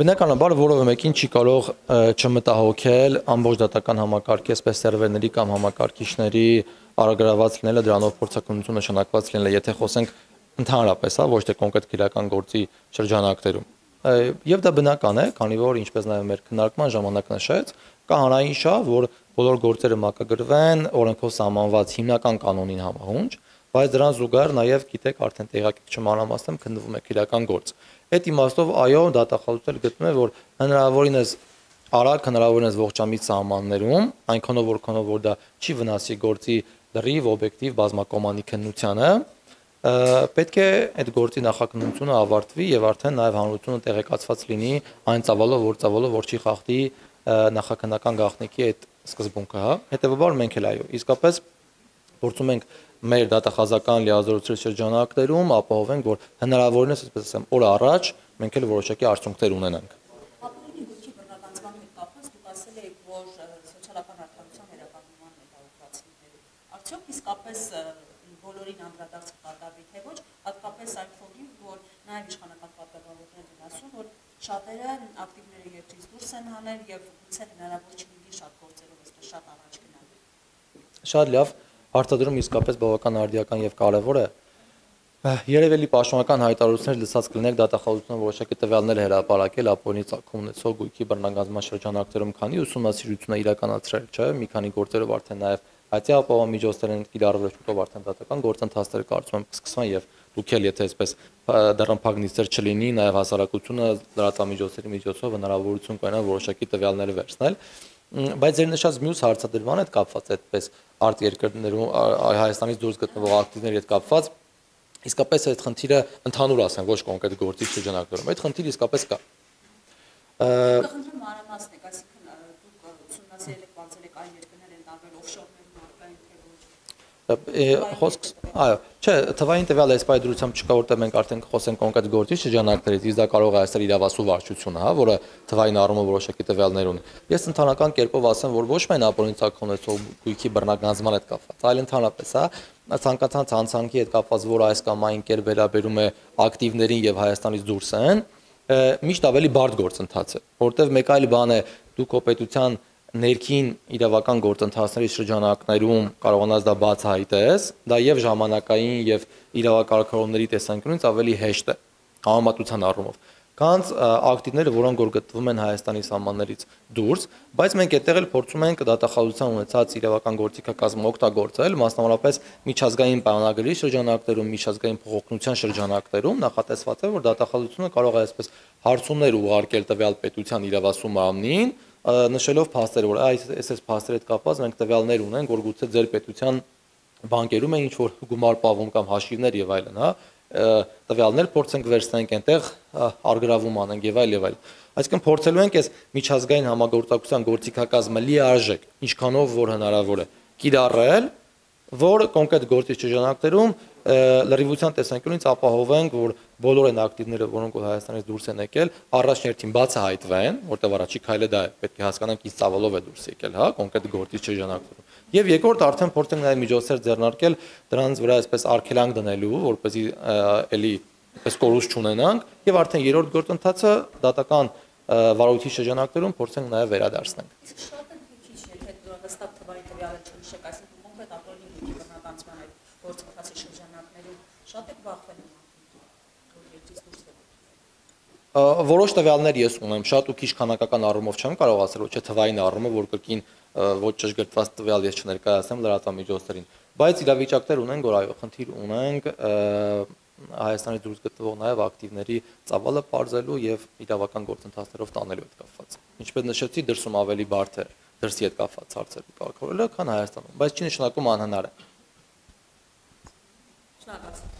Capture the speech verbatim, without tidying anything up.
Բնականաբար որով մեկին չի կարող չմտահոգել ամբողջ դատական համակարգի, այսպես սերվերների կամ համակարգիչների արագրաված լինելը, դրանով փորձակնություն նշանակված լինելը, եթե խոսենք ընդհանրապես, ոչ թե կոնկրետ քրական գործի շրջանակներում։ Եվ դա բնական է, քանի որ ինչպես նաև մեր քննարկման ժամանակ նշեց, կա հանրային շահ, որ բոլոր գործերը մակագրվեն օրենքով սահմանված հիմնական կանոնին համահունչ, բայց դրան զուգահեռ նաև գիտեք արդեն տեղակայք չմանամասնեմ քննվում է քրական գործ։ Այդ իմաստով այո դատախազությունը գտնում է որ հնարավորինս արագ հնարավորինս ողջամիտ սահմաններում այնքանով որքանով որ դա չի վնասի գործի լրիվ օբյեկտիվ բազմակողմանի քննությանը պետք է այդ գործի նախաքննությունը ավարտվի եւ արդեն նաեւ հանրությունը տեղեկացված լինի այն ծավալով որ ծավալով որ չի խախտի նախաքննական գաղտնիքի այդ սկզբունքը հա հետեւաբար մենք էլ այո իսկապես փորձում ենք մեր դատախազական լիազորությունների շրջանակներում ապահովենք, որ հնարավորինս այսպես ասեմ, օր առաջ մենք էլ որոշակի արդյունքներ ունենանք։ Ապօրինի դեպքի բռնականացման հետ կապված դուք ասել եք, որ սոցիալական արտադրության վերականգնման հետաուկացումները արդյոք իսկապես բոլորին անդրադարձ կկատարվի, թե ոչ, հատկապես այն ֆոնին, որ նաև իշխանական պատգամավորներն են ասում, որ շատերը ակտիվները երկրից դուրս են հանել եւ գուցե հնարավոր չլինի շատ գործերով այսպես շատ առաջ գնալ։ Շատ լավ։ Արտադրում իսկապես բավական արդիական եւ կարեւոր է։ Երևի լի պաշտոնական հայտարարություններ լսած կլինեք դատախազությունը որոշակի տվյալներ հրապարակել ապօրինի ցակում ունեցող գույքի բռնագանձման շրջանակներում, քանի ուսումնասիրությունը իրականացրել, չէ՞, մի քանի գործերով արդեն նաեւ այդի ապահովամիջոցներ են կիրառվել, շուտով արդեն դատական գործընթացները կարծում եմ կսկսվեն եւ դուք էլ եթե այսպես դռնփակնիստեր չլինի, նաեւ հասարակությունը լրատվամիջոցների միջոցով հնարավորություն կունենա որոշակի տվյալներ վերցնել։ Բայց ձեր նշած մյուս հարցադրման հետ կապված այդպես արտերկրներում Հայաստանից դուրս գտնվող ակտիվների հետ կապված իսկապես այդ խնդիրը ընդհանուր ասեմ ոչ կոնկրետ գործի շրջանակներում այդ խնդիրը իսկապես կա։ Կխնդրեմ մանրամասնեք, այսինքն դուք ուսումնասիրել եք, բացել եք այն երկրներ են տարբեր օֆշորներում արկային թե ոչ։ Խոսք այո, չէ, թվային տվյալը այս պայդրությամբ չկա, որտեղ մենք արդեն խոսենք կոնկրետ գործի շրջանակներից, իսկ դա կարող է ասել իրավասու վարչությունը, հա, որը թվային առումով որոշակի տվյալներ ունի։ Ես ընդհանրական կերպով ասեմ, որ ոչ միայն ապօրինի գույքի բռնագանձման հետ կապված, այլ ընդհանրապես, հա, ցանկացած հանցանքի հետ կապված, որը այս կամ այն կերպ վերաբերում է ակտիվներին եւ Հայաստանից դուրս են, միշտ ավելի բարդ գործընթաց է, որտեղ մեկ այլ բան է, դու կոպետության ներքին իրավական գործընթացների շրջանակներում կարողանաս դա բացահայտես, դա եւ ժամանակային եւ իրավակարգավորումների տեսանկյունից ավելի հեշտ է համատուցան առումով։ Քանց ակտիվները, որոնք որ գտնվում են Հայաստանի սահմաններից դուրս, բայց մենք այդտեղ էլ փորձում ենք դատախազության ունեցած իրավական գործիքը կազմում օգտագործել, մասնավորապես միջազգային պայմանագրերի շրջանակներում, միջազգային փողոքնության շրջանակներում նախատեսված է, որ դատախազությունը կարող է այսպես հարցումներ ուղարկել տվյալ պետության իրավասու մարմնին, նշելով փաստերը, որ այս այս փաստերի հետ կապված մենք տվյալներ ունենք, որ գուցե ձեր պետության բանկերում է ինչ որ գումար պահվում կամ հաշիվներ եւ այլն, հա, տվյալներ փորձենք վերցնենք այնտեղ արգրավում անենք եւ այլ եւ այլ։ Այսինքն փորձելու ենք այս միջազգային համագործակցության գործիքակազմը լիարժեք, ինչքանով որ հնարավոր է, կիրառել, որ կոնկրետ գործի շրջանակներում լրիվության տեսանկյունից ապահովենք, որ բոլոր այն ակտիվները, որոնք Հայաստանից դուրս են եկել, առաջնորդին բացահայտվեն, որտեղ առաջի քայլը դա է, պետք է հասկանանք ինչ ծավալով է դուրս եկել, հա, կոնկրետ գործի շրջանակներում։ Եվ երկրորդ արդեն փորձենք նաև միջոցներ ձեռնարկել դրանց վրա այսպես արգելանք դնելու, որպեսզի էլի այսպես կորուս չունենանք, եւ արդեն երրորդ գործընթացը դատական վարույթի շրջանակներում փորձենք նաև վերադարձնենք։ Շատ են քիչ եթե դուք թվային տվյալը չնշեք, այսինքն կոնկրետ ապօրինի դեպքի բռնականացման այդ գործընթացի շրջանակներում շատ եք բախվում։ Որոշ տվյալներ ես ունեմ, շատ ու քիչ քանակական առումով չեմ կարող ասել, ոչ թե թվային առումով, որ կրկին ոչ ճշգրտված տվյալ ես չներկայացնեմ լրատվամիջոցներին, բայց իրավիճակներ ունենք, որ այո, խնդիր ունենք Հայաստանից դուրս գտնվող նաև ակտիվների ծավալը բարձելու եւ իրավական գործընթացներով տանելու հետ կապված։ Ինչպես նշեցի, դրսում ավելի բարդ է դրսի հետ կապված հարցերը կարգավորելը, քան Հայաստանում, բայց չի նշանակում անհնար է։ Շնորհակալ եմ։